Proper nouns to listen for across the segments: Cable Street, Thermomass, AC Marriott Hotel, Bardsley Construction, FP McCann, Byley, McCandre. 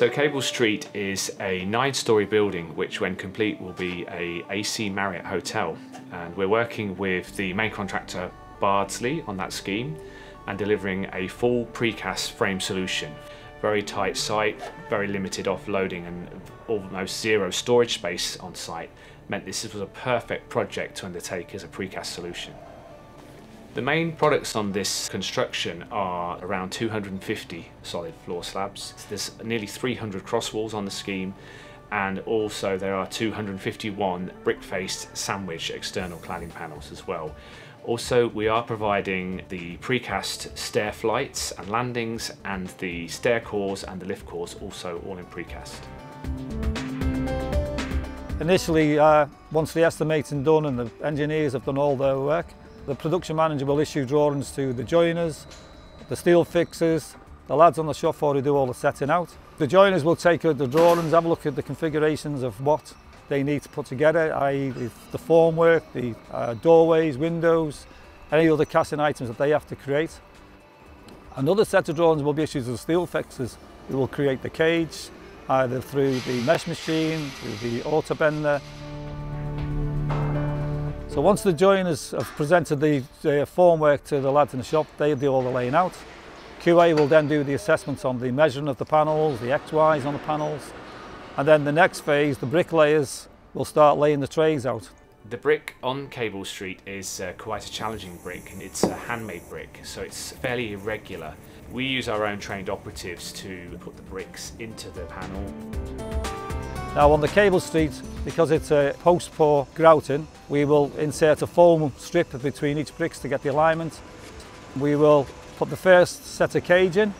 So Cable Street is a 9-storey building which when complete will be a AC Marriott Hotel, and we're working with the main contractor Bardsley on that scheme and delivering a full precast frame solution. Very tight site, very limited offloading and almost zero storage space on site meant this was a perfect project to undertake as a precast solution. The main products on this construction are around 250 solid floor slabs. There's nearly 300 cross walls on the scheme, and also there are 251 brick-faced sandwich external cladding panels as well. Also, we are providing the precast stair flights and landings, and the stair cores and the lift cores also all in precast. Initially, once the estimating done and the engineers have done all their work, the production manager will issue drawings to the joiners, the steel fixers, the lads on the shop floor who do all the setting out. The joiners will take out the drawings, have a look at the configurations of what they need to put together, i.e. the formwork, the doorways, windows, any other casting items that they have to create. Another set of drawings will be issued to the steel fixers, who will create the cage, either through the mesh machine, through the auto bender. So once the joiners have presented the formwork to the lads in the shop, they do all the laying out. QA will then do the assessments on the measuring of the panels, the XYs on the panels, and then the next phase, the bricklayers, will start laying the trays out. The brick on Cable Street is quite a challenging brick, and it's a handmade brick, so it's fairly irregular. We use our own trained operatives to put the bricks into the panel. Now on the Cable Street, because it's a post-pour grouting, we will insert a foam strip between each bricks to get the alignment. We will put the first set of cage in.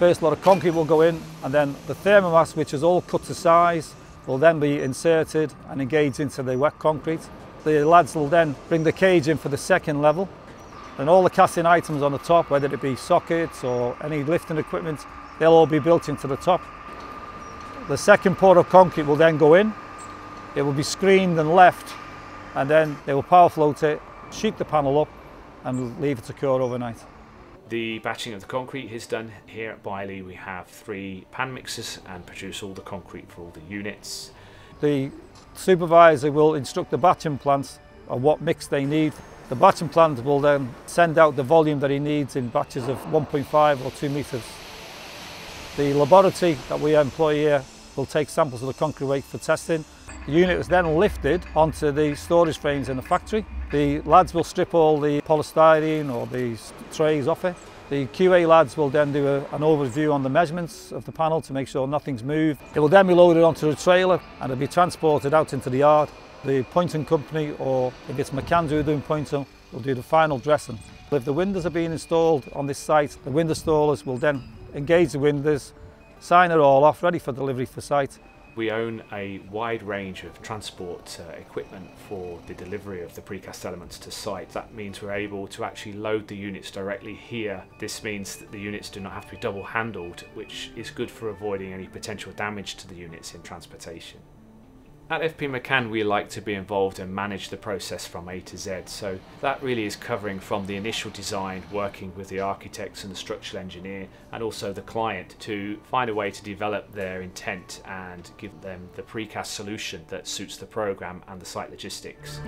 First lot of concrete will go in, and then the thermomass, which is all cut to size, will then be inserted and engaged into the wet concrete. The lads will then bring the cage in for the second level, and all the casting items on the top, whether it be sockets or any lifting equipment, they'll all be built into the top. The second pour of concrete will then go in, it will be screened and left, and then they will power float it, sheet the panel up and leave it to cure overnight. The batching of the concrete is done here at Byley. We have 3 pan mixers and produce all the concrete for all the units. The supervisor will instruct the batching plant on what mix they need. The batching plant will then send out the volume that he needs in batches of 1.5 or 2 metres. The laboratory that we employ here will take samples of the concrete weight for testing. The unit is then lifted onto the storage frames in the factory. The lads will strip all the polystyrene or the trays off it. The QA lads will then do an overview on the measurements of the panel to make sure nothing's moved. It will then be loaded onto a trailer and it'll be transported out into the yard. The pointing company, or if it's McCandre doing pointing, will do the final dressing. If the windows are being installed on this site, the window installers will then engage the windows, sign it all off, ready for delivery for site. We own a wide range of transport equipment for the delivery of the precast elements to site. That means we're able to actually load the units directly here. This means that the units do not have to be double handled, which is good for avoiding any potential damage to the units in transportation. At FP McCann, we like to be involved and manage the process from A to Z, so that really is covering from the initial design, working with the architects and the structural engineer and also the client to find a way to develop their intent and give them the precast solution that suits the programme and the site logistics.